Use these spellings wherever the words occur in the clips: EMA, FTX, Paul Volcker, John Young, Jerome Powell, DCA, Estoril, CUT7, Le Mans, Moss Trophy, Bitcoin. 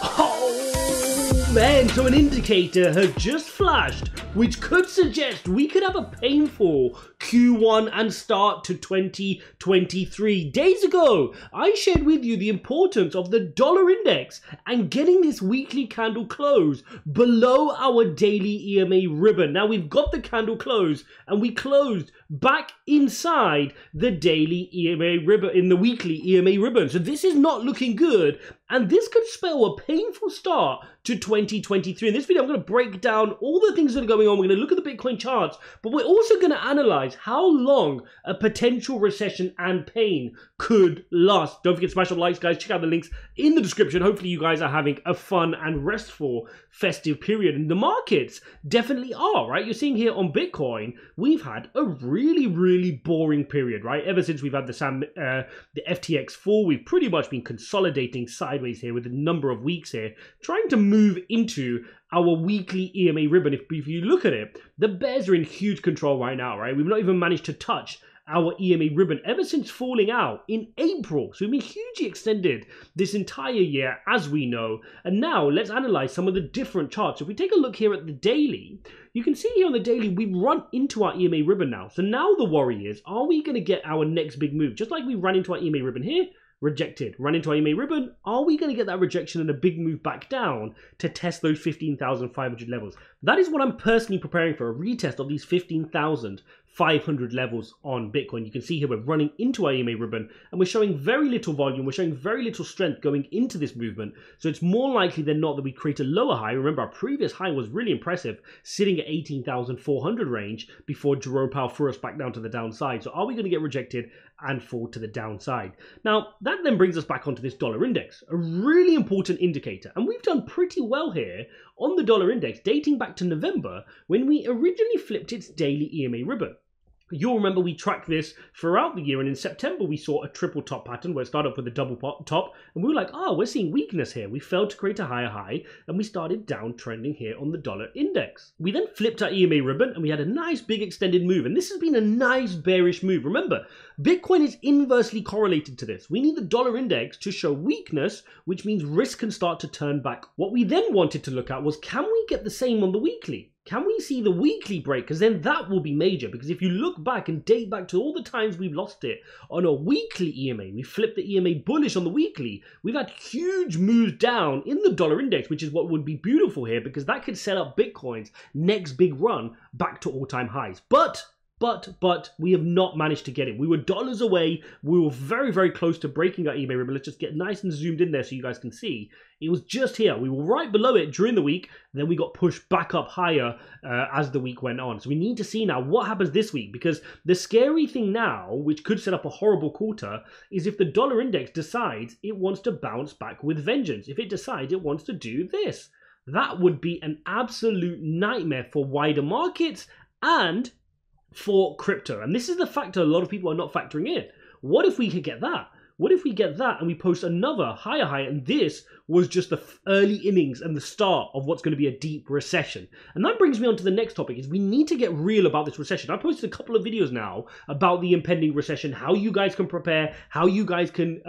Oh man, so an indicator had just flashed which could suggest we could have a painful Q1 and start to 2023. Days ago, I shared with you the importance of the dollar index and getting this weekly candle close below our daily EMA ribbon. Now we've got the candle close and we closed back inside the daily EMA ribbon, in the weekly EMA ribbon. So this is not looking good, and this could spell a painful start to 2023. In this video, I'm going to break down all the things that are going on. We're going to look at the Bitcoin charts, but we're also going to analyze how long a potential recession and pain could last. Don't forget to smash the likes, guys. Check out the links in the description. Hopefully you guys are having a fun and restful festive period, and the markets definitely are, right? You're seeing here on Bitcoin, we've had a really boring period, right? Ever since we've had the FTX fall, we've pretty much been consolidating sideways here with a number of weeks here, trying to move into our weekly EMA ribbon. If you look at it, the bears are in huge control right now, right? We've not even managed to touch our EMA ribbon ever since falling out in April. So we've been hugely extended this entire year, as we know. And now let's analyze some of the different charts. If we take a look here at the daily, you can see here on the daily, we've run into our EMA ribbon now. So now the worry is, are we going to get our next big move? Just like we ran into our EMA ribbon here, rejected, run into our EMA ribbon, are we going to get that rejection and a big move back down to test those 15,500 levels? That is what I'm personally preparing for, a retest of these 15,500 levels on Bitcoin. You can see here we're running into our EMA ribbon and we're showing very little volume, we're showing very little strength going into this movement. So it's more likely than not that we create a lower high. Remember, our previous high was really impressive, sitting at 18,400 range before Jerome Powell threw us back down to the downside. So are we going to get rejected and fall to the downside? Now, that then brings us back onto this dollar index, a really important indicator. And we've done pretty well here on the dollar index, dating back to November when we originally flipped its daily EMA ribbon. You'll remember we tracked this throughout the year, and in September we saw a triple top pattern where it started off with a double top, and we were like, oh, we're seeing weakness here. We failed to create a higher high and we started downtrending here on the dollar index. We then flipped our EMA ribbon and we had a nice big extended move, and this has been a nice bearish move. Remember, Bitcoin is inversely correlated to this. We need the dollar index to show weakness, which means risk can start to turn back. What we then wanted to look at was, can we get the same on the weekly? Can we see the weekly break? Because then that will be major. Because if you look back and date back to all the times we've lost it on a weekly EMA, we flipped the EMA bullish on the weekly, we've had huge moves down in the dollar index, which is what would be beautiful here, because that could set up Bitcoin's next big run back to all-time highs. But we have not managed to get it. We were dollars away. We were very close to breaking our EMA ribbon. Let's just get nice and zoomed in there so you guys can see. It was just here. We were right below it during the week. Then we got pushed back up higher as the week went on. So we need to see now what happens this week, because the scary thing now, which could set up a horrible quarter, is if the dollar index decides it wants to bounce back with vengeance. If it decides it wants to do this, that would be an absolute nightmare for wider markets and for crypto. And this is the factor a lot of people are not factoring in. What if we could get that? What if we get that and we post another higher high, and this was just the early innings and the start of what's going to be a deep recession? And that brings me on to the next topic, is we need to get real about this recession. I posted a couple of videos now about the impending recession, how you guys can prepare, how you guys can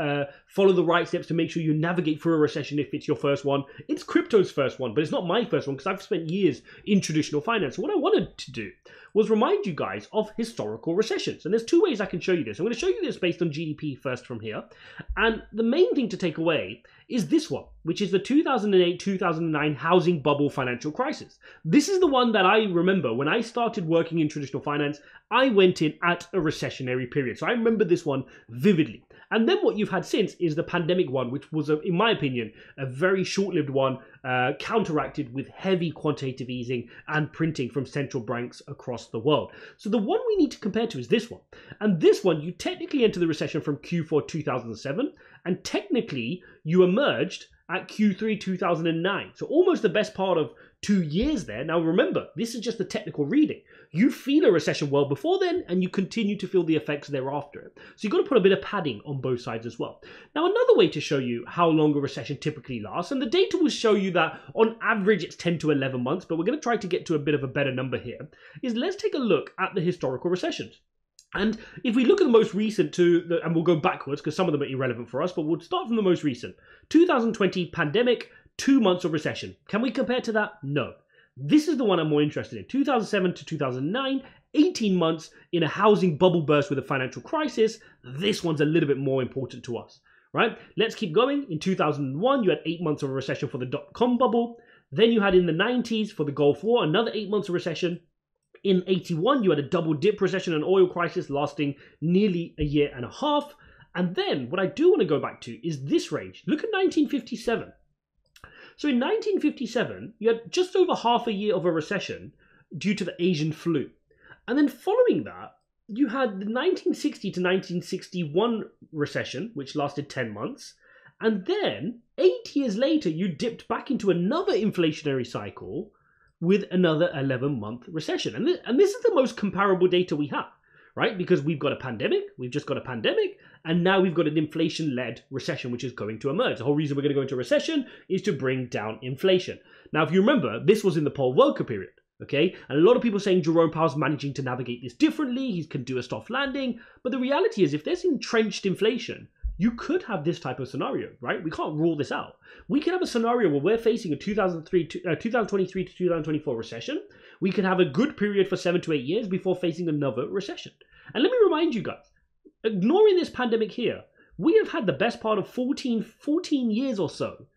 follow the right steps to make sure you navigate through a recession if it's your first one. It's crypto's first one, but it's not my first one, because I've spent years in traditional finance. So what I wanted to do was remind you guys of historical recessions. And there's two ways I can show you this. I'm going to show you this based on GDP first from here. And the main thing to take away is this one, which is the 2008-2009 housing bubble financial crisis. This is the one that I remember when I started working in traditional finance. I went in at a recessionary period, so I remember this one vividly. And then what you've had since is the pandemic one, which was, in my opinion, a very short-lived one, counteracted with heavy quantitative easing and printing from central banks across the world. So the one we need to compare to is this one. And this one, you technically enter the recession from Q4 2007, and technically you emerged at Q3 2009. So almost the best part of 2 years there. Now remember, this is just the technical reading. You feel a recession well before then, and you continue to feel the effects thereafter. So you've got to put a bit of padding on both sides as well. Now another way to show you how long a recession typically lasts, and the data will show you that on average it's 10 to 11 months, but we're going to try to get to a bit of a better number here, is let's take a look at the historical recessions. And if we look at the most recent and we'll go backwards because some of them are irrelevant for us, but we'll start from the most recent. 2020 pandemic, 2 months of recession. Can we compare to that? No. This is the one I'm more interested in. 2007 to 2009, 18 months in a housing bubble burst with a financial crisis. This one's a little bit more important to us, right? Let's keep going. In 2001, you had 8 months of a recession for the dot-com bubble. Then you had in the 90s for the Gulf War, another 8 months of recession. In 81, you had a double dip recession and oil crisis lasting nearly a year and a half. And then what I do want to go back to is this range. Look at 1957. So in 1957, you had just over half a year of a recession due to the Asian flu. And then following that, you had the 1960 to 1961 recession, which lasted 10 months. And then 8 years later, you dipped back into another inflationary cycle with another 11-month recession. And this is the most comparable data we have, right? Because we've got a pandemic, we've just got a pandemic, and now we've got an inflation-led recession, which is going to emerge. The whole reason we're going to go into a recession is to bring down inflation. Now, if you remember, this was in the Paul Volcker period. Okay, and a lot of people saying Jerome Powell's managing to navigate this differently, he can do a soft landing. But the reality is, if there's entrenched inflation, you could have this type of scenario, right? We can't rule this out. We could have a scenario where we're facing a 2023 to 2024 recession. We could have a good period for 7 to 8 years before facing another recession. And let me remind you guys, ignoring this pandemic here, we have had the best part of 14 years or so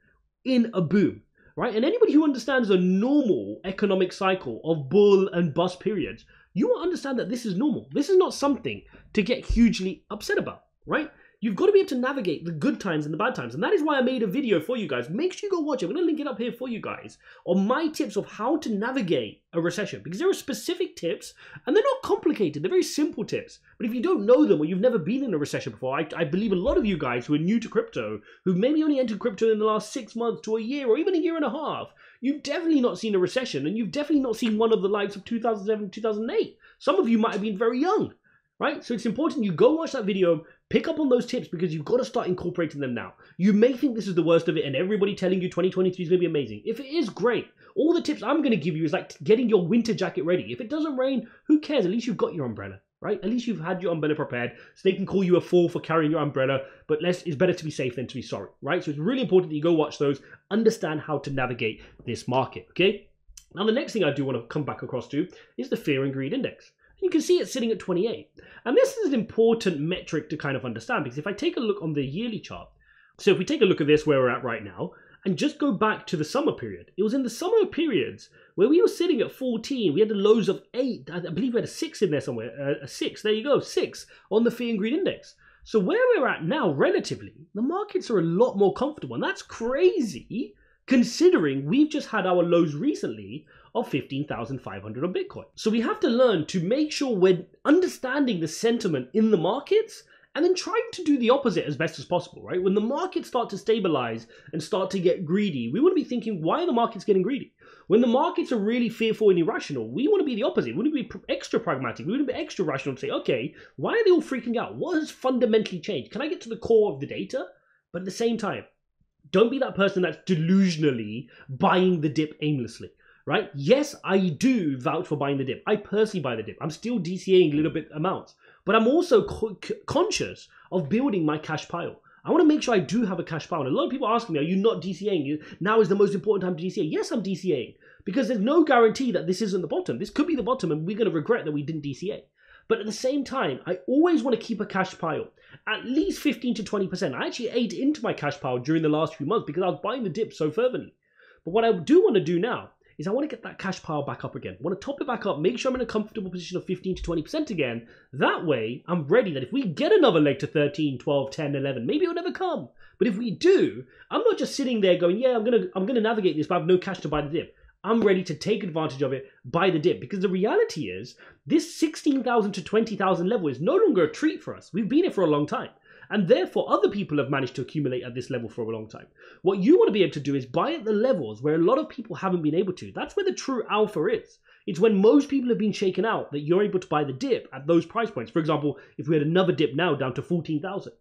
in a boom. Right? And anybody who understands a normal economic cycle of bull and bust periods, you will understand that this is normal. This is not something to get hugely upset about, right? You've got to be able to navigate the good times and the bad times. And that is why I made a video for you guys. Make sure you go watch it. I'm going to link it up here for you guys on my tips of how to navigate a recession, because there are specific tips and they're not complicated. They're very simple tips. But if you don't know them or you've never been in a recession before, I believe a lot of you guys who are new to crypto, who maybe only entered crypto in the last 6 months to a year or even a year and a half, you've definitely not seen a recession, and you've definitely not seen one of the likes of 2007, 2008. Some of you might have been very young, right? So it's important you go watch that video, pick up on those tips, because you've got to start incorporating them now. You may think this is the worst of it and everybody telling you 2023 is going to be amazing. If it is, great. All the tips I'm going to give you is like getting your winter jacket ready. If it doesn't rain, who cares? At least you've got your umbrella, right? At least you've had your umbrella prepared. So they can call you a fool for carrying your umbrella, but it's better to be safe than to be sorry, right? So it's really important that you go watch those, understand how to navigate this market, okay? Now, the next thing I do want to come back across to is the fear and greed index. You can see it's sitting at 28. And this is an important metric to kind of understand, because if I take a look on the yearly chart, so if we take a look at this where we're at right now, and just go back to the summer period, it was in the summer periods where we were sitting at 14, we had the lows of 8, I believe we had a 6 in there somewhere, a 6, there you go, 6 on the fear and greed index. So where we're at now, relatively, the markets are a lot more comfortable, and that's crazy considering we've just had our lows recently of 15,500 on Bitcoin. So we have to learn to make sure we're understanding the sentiment in the markets and then trying to do the opposite as best as possible, right? When the markets start to stabilize and start to get greedy, we want to be thinking, why are the markets getting greedy? When the markets are really fearful and irrational, we want to be the opposite. We want to be extra pragmatic. We want to be extra rational and say, okay, why are they all freaking out? What has fundamentally changed? Can I get to the core of the data? But at the same time, don't be that person that's delusionally buying the dip aimlessly. Right? Yes, I do vouch for buying the dip. I personally buy the dip. I'm still DCAing little bit amounts, but I'm also conscious of building my cash pile. I want to make sure I do have a cash pile. And a lot of people ask me, are you not DCAing? Now is the most important time to DCA. Yes, I'm DCAing, because there's no guarantee that this isn't the bottom. This could be the bottom and we're going to regret that we didn't DCA. But at the same time, I always want to keep a cash pile, at least 15 to 20%. I actually ate into my cash pile during the last few months because I was buying the dip so fervently. But what I do want to do now is I want to get that cash pile back up again. I want to top it back up, make sure I'm in a comfortable position of 15 to 20% again. That way, I'm ready that if we get another leg to 13, 12, 10, 11, maybe it'll never come. But if we do, I'm not just sitting there going, yeah, I'm gonna navigate this, but I have no cash to buy the dip. I'm ready to take advantage of it, buy the dip. Because the reality is, this 16,000 to 20,000 level is no longer a treat for us. We've been here for a long time. And therefore, other people have managed to accumulate at this level for a long time. What you want to be able to do is buy at the levels where a lot of people haven't been able to. That's where the true alpha is. It's when most people have been shaken out that you're able to buy the dip at those price points. For example, if we had another dip now down to 14,000,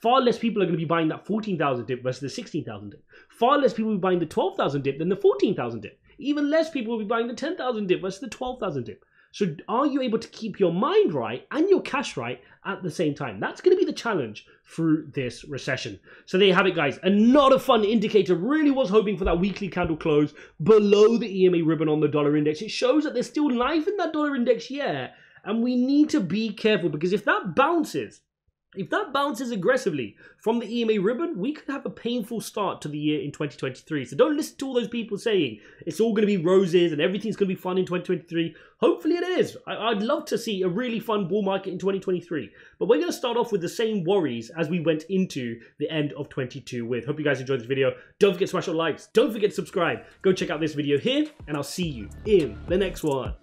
far less people are going to be buying that 14,000 dip versus the 16,000 dip. Far less people will be buying the 12,000 dip than the 14,000 dip. Even less people will be buying the 10,000 dip versus the 12,000 dip. So are you able to keep your mind right and your cash right at the same time? That's going to be the challenge through this recession. So there you have it, guys. And not a fun indicator. Really was hoping for that weekly candle close below the EMA ribbon on the dollar index. It shows that there's still life in that dollar index, yeah. And we need to be careful, because if that bounces aggressively from the EMA ribbon, we could have a painful start to the year in 2023. So don't listen to all those people saying it's all going to be roses and everything's going to be fun in 2023. Hopefully it is. I'd love to see a really fun bull market in 2023. But we're going to start off with the same worries as we went into the end of 22 with. Hope you guys enjoyed this video. Don't forget to smash your likes. Don't forget to subscribe. Go check out this video here, and I'll see you in the next one.